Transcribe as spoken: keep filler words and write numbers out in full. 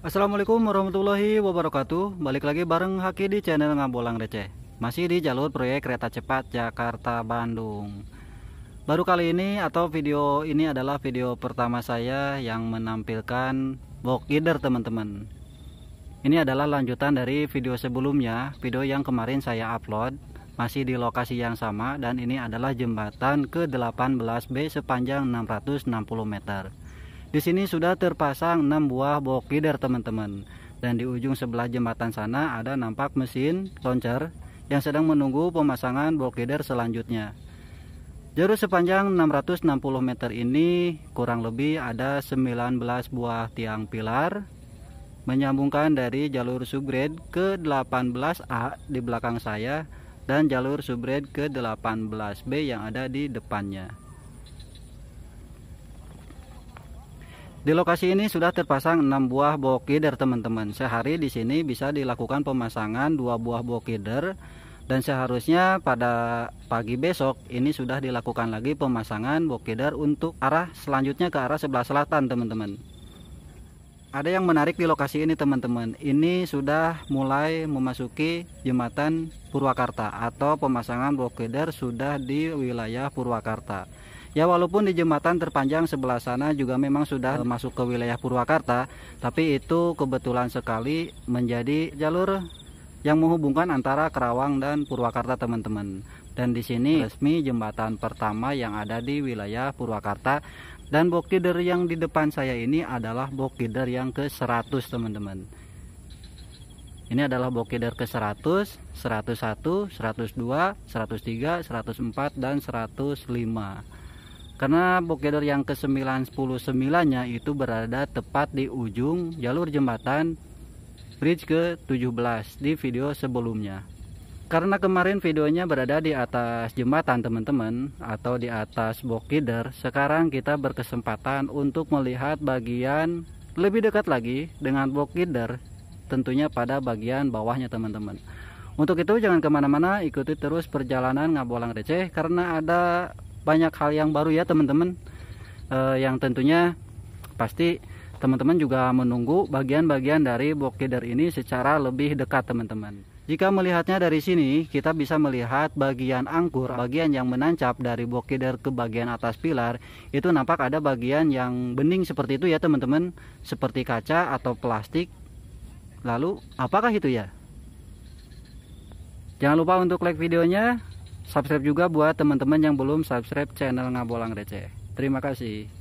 Assalamualaikum warahmatullahi wabarakatuh. Balik lagi bareng Haki di channel Ngabolang Receh. Masih di jalur proyek kereta cepat Jakarta Bandung. Baru kali ini atau video ini adalah video pertama saya yang menampilkan box girder, teman-teman. Ini adalah lanjutan dari video sebelumnya, video yang kemarin saya upload masih di lokasi yang sama, dan ini adalah jembatan ke delapan belas B sepanjang enam ratus enam puluh meter. Di sini sudah terpasang enam buah box girder, teman-teman. Dan di ujung sebelah jembatan sana ada nampak mesin launcher yang sedang menunggu pemasangan box girder selanjutnya. Jarum sepanjang enam ratus enam puluh meter ini kurang lebih ada sembilan belas buah tiang pilar menyambungkan dari jalur subgrade ke delapan belas A di belakang saya dan jalur subgrade ke delapan belas B yang ada di depannya. Di lokasi ini sudah terpasang enam buah box girder, teman-teman. Sehari di sini bisa dilakukan pemasangan dua buah box girder, dan seharusnya pada pagi besok ini sudah dilakukan lagi pemasangan box girder untuk arah selanjutnya ke arah sebelah selatan, teman-teman. Ada yang menarik di lokasi ini, teman-teman. Ini sudah mulai memasuki jembatan Purwakarta atau pemasangan box girder sudah di wilayah Purwakarta. Ya, walaupun di jembatan terpanjang sebelah sana juga memang sudah masuk ke wilayah Purwakarta, tapi itu kebetulan sekali menjadi jalur yang menghubungkan antara Karawang dan Purwakarta, teman-teman. Dan di sini resmi jembatan pertama yang ada di wilayah Purwakarta, dan box girder yang di depan saya ini adalah box girder yang ke seratus, teman-teman. Ini adalah box girder ke seratus, seratus satu, seratus dua, seratus tiga, seratus empat, dan seratus lima. Karena box girder yang ke sembilan ratus sembilan nya itu berada tepat di ujung jalur jembatan bridge ke tujuh belas di video sebelumnya. Karena kemarin videonya berada di atas jembatan, teman-teman, atau di atas box girder, sekarang kita berkesempatan untuk melihat bagian lebih dekat lagi dengan box girder, tentunya pada bagian bawahnya, teman-teman. Untuk itu jangan kemana-mana, ikuti terus perjalanan Ngabolang Receh karena ada banyak hal yang baru ya, teman-teman, eh, yang tentunya pasti teman-teman juga menunggu bagian-bagian dari box girder ini secara lebih dekat, teman-teman. Jika melihatnya dari sini, kita bisa melihat bagian angkur, bagian yang menancap dari box girder ke bagian atas pilar. Itu nampak ada bagian yang bening seperti itu ya, teman-teman, seperti kaca atau plastik. Lalu apakah itu ya? Jangan lupa untuk like videonya. Subscribe juga buat teman-teman yang belum subscribe channel Ngabolang Receh. Terima kasih.